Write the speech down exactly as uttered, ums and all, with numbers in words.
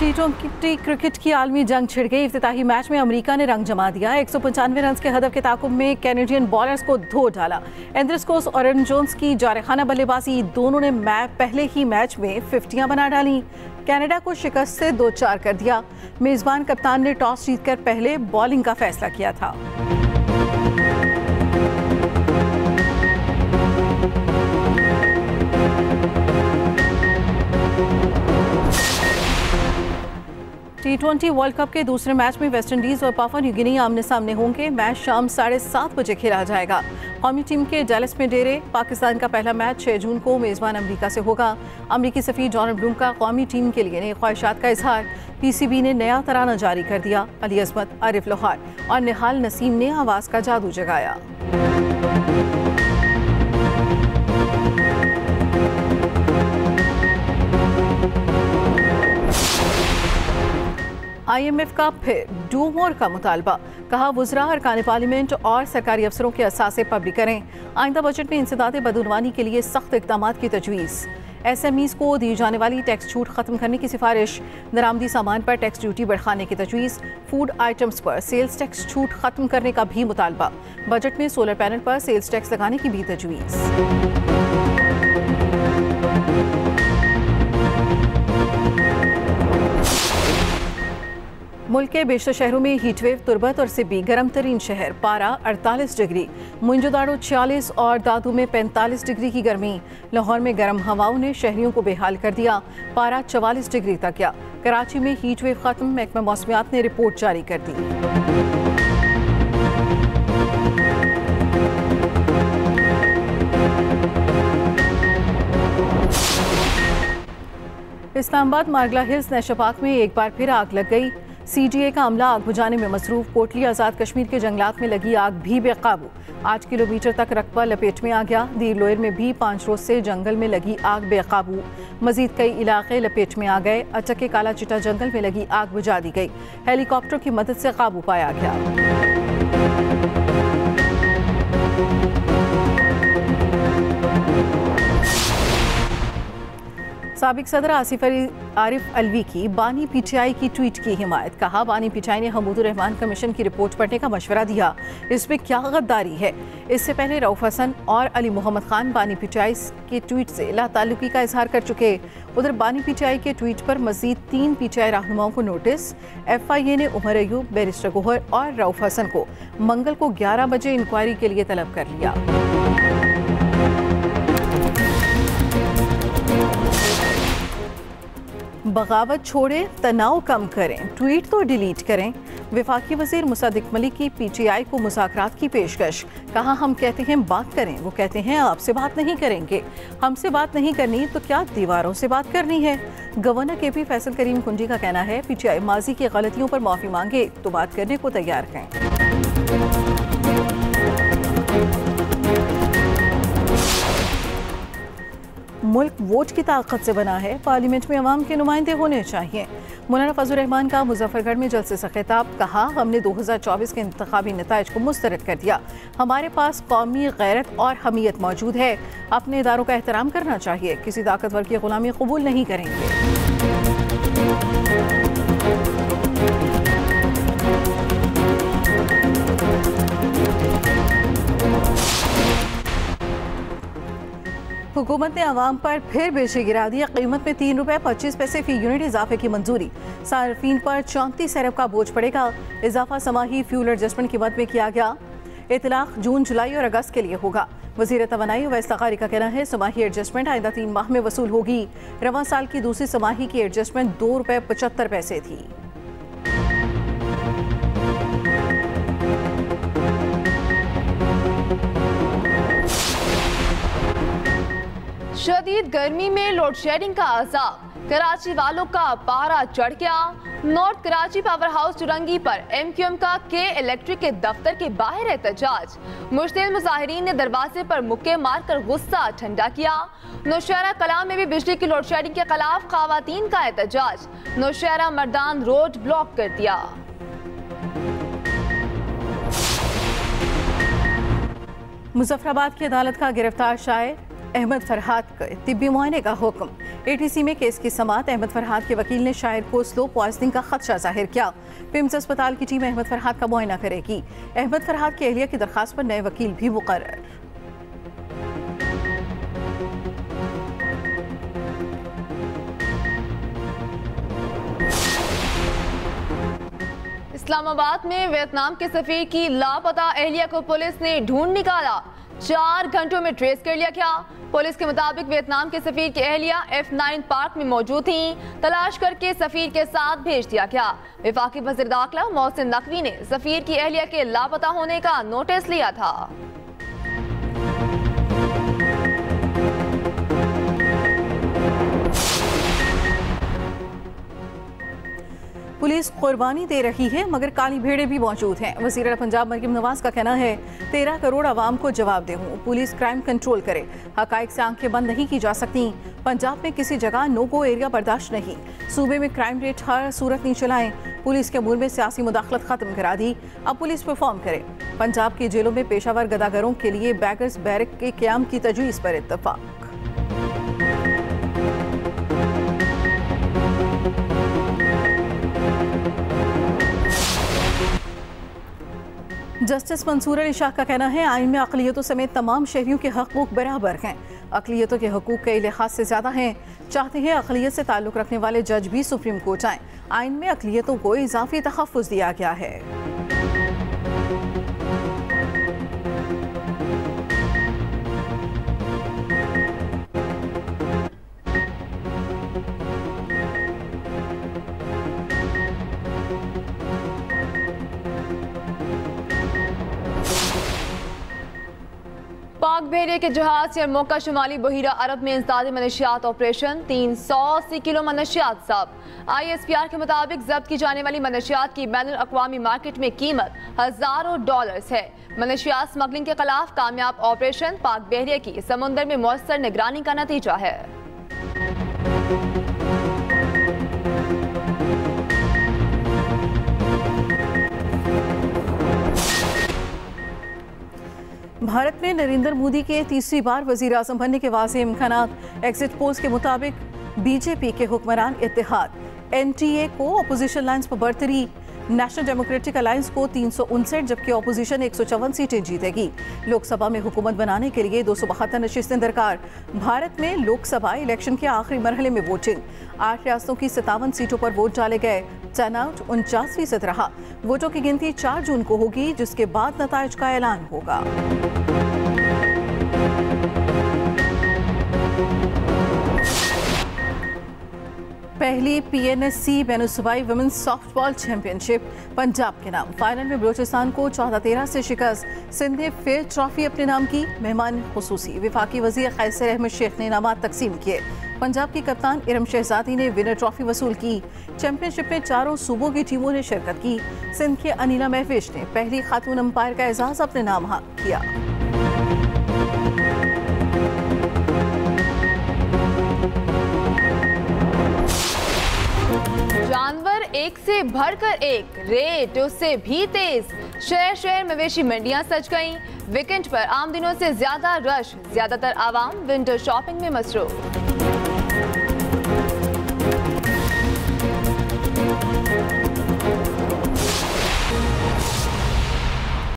T twenty cricket की आलमी जंग छिड़ गई। इफ्तिताही मैच में अमेरिका ने रंग जमा दिया। एक सौ पंचानवे रन के हदफ के ताकुब में कैनेडियन बॉलर्स को धो डाला। एंड्रिस कोस और एरन जोन्स की जारहाना बल्लेबाजी, दोनों ने मैच पहले ही मैच में फिफ्टियां बना डाली। कनाडा को शिकस्त से दो चार कर दिया। मेज़बान कप्तान ने टॉस जीतकर पहले बॉलिंग का फैसला किया था। टी ट्वेंटी वर्ल्ड कप के दूसरे मैच में वेस्टइंडीज और पापुआ न्यू गिनी आमने सामने होंगे। मैच शाम साढ़े सात बजे खेला जाएगा। कौमी टीम के डैलस में डेरे। पाकिस्तान का पहला मैच छह जून को मेज़बान अमेरिका से होगा। अमरीकी सफ़ीर डोनाल्ड ब्लूम का कौमी टीम के लिए नई ख्वाहिशात का इजहार। पीसीबी ने नया तराना जारी कर दिया। अली असमत, आरिफ लोहार और निहाल नसीम ने आवाज़ का जादू जगाया। आई एम एफ का फिर डू मोर का मुतालबा, कहा वुज़रा, अरकान पार्लियामेंट और सरकारी अफसरों के असासे पब्लिक करें। आइंदा बजट में इंसदाद बदउनवानी के लिए सख्त इकदाम की तजवीज़। एस एम ईज़ को दी जाने वाली टैक्स छूट ख़त्म करने की सिफारिश। दरामदी सामान पर टैक्स ड्यूटी बढ़ाने की तजवीज़। फूड आइटम्स पर सेल्स टैक्स छूट ख़त्म करने का भी मुतालबा। बजट में सोलर पैनल पर सेल्स टैक्स लगाने की भी तजवीज़। मुल्क के बेशतर शहरों में हीटवेव। तुरबत और सिब्बी गर्म तरीन शहर, पारा अड़तालीस डिग्री, मुंजोदारो छियालीस और दादू में पैंतालीस डिग्री की गर्मी। लाहौर में गर्म हवाओं ने शहरियों को बेहाल कर दिया, पारा चवालीस डिग्री तक गया। कराची में हीटवेव खत्म, महकमा मौसमियात ने रिपोर्ट जारी कर दी। Islamabad Margalla hills national park में एक बार फिर आग लग गई। सी डी ए का अमला आग बुझाने में मसरूफ। कोटली आज़ाद कश्मीर के जंगलात में लगी आग भी बेकाबू। आठ किलोमीटर तक रकबा लपेट में आ गया। दीर लोयर में भी पाँच रोज से जंगल में लगी आग बेकाबू। मजीद कई इलाके लपेट में आ गए। अटक के काला चिटा जंगल में लगी आग बुझा दी गई। हेलीकॉप्टर की मदद से काबू पाया गया। साबिक सदर आसिफ अली आरिफ अलवी की बानी पी टी आई की ट्वीट की हिमायत। कहा, बानी पी टी आई ने हमीदुर रहमान कमीशन की रिपोर्ट पढ़ने का मशवरा दिया, इसमें क्या गद्दारी है। इससे पहले रऊफ हसन और अली मोहम्मद खान बानी पी टी आई के ट्वीट से लाताल्लुकी का इजहार कर चुके। उधर बानी पी टी आई के ट्वीट पर मजीद तीन पी टी आई रहनुमाओं को नोटिस। एफ आई ए ने उमर अयूब, बैरिस्टर गोहर और रऊफ हसन को मंगल को ग्यारह बजे इंक्वायरी के लिए तलब कर लिया। बगावत छोड़ें, तनाव कम करें, ट्वीट तो डिलीट करें। वफाकी वजीर मुसद्दिक मलिक की पी टी आई को मुज़ाकरात की पेशकश। कहा, हम कहते हैं बात करें, वो कहते हैं आपसे बात नहीं करेंगे। हमसे बात नहीं करनी तो क्या दीवारों से बात करनी है। गवर्नर के पी फैसल करीम कुंडी का कहना है, पी टी आई माजी की गलतियों पर माफ़ी मांगे तो बात करने को तैयार हैं। मुल्क वोट की ताकत से बना है, पार्लियामेंट में अवाम के नुमाइंदे होने चाहिए। मौलाना फजलुर रहमान का मुजफ्फरगढ़ में जलसे से खिताब। कहा, हमने दो हज़ार चौबीस के इंतखाबी नताइज को मुस्तरद कर दिया। हमारे पास कौमी गैरत और हमीयत मौजूद है। अपने इदारों का एहतराम करना चाहिए। किसी ताकतवर की गुलामी कबूल नहीं करेंगे। हुकूमत ने आवाम पर फिर बेचे गिरा दिया। कीमत में तीन रुपये पच्चीस पैसे फी यूनिट इजाफे की मंजूरी। सार्फिन पर चौंतीस अरब का बोझ पड़ेगा। इजाफा समाही फ्यूल एडजस्टमेंट कीमत में किया गया। इतलाक़ जून, जुलाई और अगस्त के लिए होगा। वज़ीर तवानाई वैस तकारी का कहना है, समाही एडजस्टमेंट आइंदा तीन माह में वसूल होगी। रवां साल की दूसरी समाही की एडजस्टमेंट दो रुपये पचहत्तर पैसे थी। शदीद गर्मी में लोड शेडिंग का अजाब। कराची वालों का पारा चढ़ गया। North Karachi power house Chowrangi पर एम क्यू एम का के इलेक्ट्रिक के दफ्तर के बाहर एहतजाज। मुश्तिल मुजाहिरीन ने दरवाजे पर मुक्के मारकर गुस्सा ठंडा किया। नौशेरा कलां में भी बिजली की लोड शेडिंग के खिलाफ खवातीन का एहतजाज। नौशेरा मर्दान रोड ब्लॉक कर दिया। मुजफ्फराबाद की अदालत का गिरफ्तार शायर। अहमद फरहाद के तिब्बी मुआयने का हुक्म। एटीसी में केस की समात। अहमद फरहाद के वकील ने शायर को स्लो पॉइजनिंग का खदशा जाहिर किया। पिम्स अस्पताल की टीम अहमद फरहाद का मुआयना करेगी। अहमद फरहाद की अहलिया की दरख्वास्त पर नए वकील भी मुकर्रर। इस्लामाबाद में वियतनाम के सफीर की लापता अहलिया को पुलिस ने ढूंढ निकाला। चार घंटों में ट्रेस कर लिया गया। पुलिस के मुताबिक वियतनाम के सफीर की अहलिया एफ नाइन पार्क में मौजूद थी। तलाश करके सफीर के साथ भेज दिया गया। विफाकी वज़ीर दाखिला मोहसिन नकवी ने सफीर की अहलिया के लापता होने का नोटिस लिया था। पुलिस कुर्बानी दे रही है मगर काली भेड़े भी मौजूद हैं। वज़ीर पंजाब मरीम नवाज का कहना है तेरह करोड़ आवाम को जवाब दे हूँ। पुलिस क्राइम कंट्रोल करे। हकायक से आंखें बंद नहीं की जा सकती। पंजाब में किसी जगह नो गो एरिया बर्दाश्त नहीं। सूबे में क्राइम रेट हर सूरत नहीं चलाएं। पुलिस के अमूर में सियासी मुदाखलत खत्म करा दी। अब पुलिस परफॉर्म करे। पंजाब की जेलों में पेशावर गदागरों के लिए बैगर्स बैरक के क्याम की तजवीज़ पर इत्तफाक। जस्टिस मंसूर अली शाह का कहना है आइन में अकलियतों समेत तमाम शहरियों के हकूक़ बराबर हैं। अकलियतों के हकूक़ कई लिहाज से ज़्यादा हैं। चाहते हैं अकलियत से ताल्लुक़ रखने वाले जज भी सुप्रीम कोर्ट आएँ। आइन में अकलियतों को इजाफी तहफ़्फ़ुज़ दिया गया है। पाक बहरिये के जहाज से अरमोक का शुमाली बहिरा अरब में इंसदाद मनशियात ऑपरेशन। तीन सौ अस्सी किलो मनशियात जब्त। आई एस पी आर के मुताबिक जब्त की जाने वाली मनशियात की बैनुल अक्वामी मार्केट में कीमत हजारों डॉलर्स है। मनशियात स्मगलिंग के खिलाफ कामयाब ऑपरेशन पाक बहरिये की समुंदर में मौसर निगरानी का नतीजा है। भारत में नरेंद्र मोदी के तीसरी बार वजीर आजम बनने के वाज़े इम्कानात। एग्जिट पोल्स के मुताबिक बीजेपी के हुक्मरान इतिहाद। एनटीए को अपोजिशन लाइन्स पर बरतरी। नेशनल डेमोक्रेटिक अलायंस को तीन सौ उनसठ जबकि अपोजिशन एक सौ चौवन सीटें जीतेगी। लोकसभा में हुकूमत बनाने के लिए दो सौ बहत्तर नशिस्तें दरकार। भारत में लोकसभा इलेक्शन के आखिरी मरहले में वोटिंग। आठ रियासतों की सतावन सीटों पर वोट डाले गए। टर्नआउट उनचास फीसद रहा। वोटों की गिनती चार जून को होगी जिसके बाद नताइज का ऐलान होगा। पहली पीएनएससी बेनुसुबाई वुमेन्स सॉफ्टबॉल चैंपियनशिप पंजाब के नाम। फाइनल में बलोचिस्तान को चौदह तेरह से शिकस्त। सिंध ने फिर ट्रॉफी अपने नाम की। मेहमान खुसूसी विफाकी वजीर खैसर अहमद शेख ने इनामात तकसीम किए। पंजाब की कप्तान इरम शहजादी ने विनर ट्रॉफी वसूल की। चैंपियनशिप में चारों सूबों की टीमों ने शिरकत की। सिंध के अनिला महवेश ने पहली खातून अंपायर का एजाज अपने नाम किया। जानवर एक से बढ़कर एक, रेट उससे भी तेज। शहर शहर मवेशी मंडियां सज गईं। वीकेंड पर आम दिनों से ज्यादा रश। ज्यादातर आवाम विंटर शॉपिंग में मसरूफ।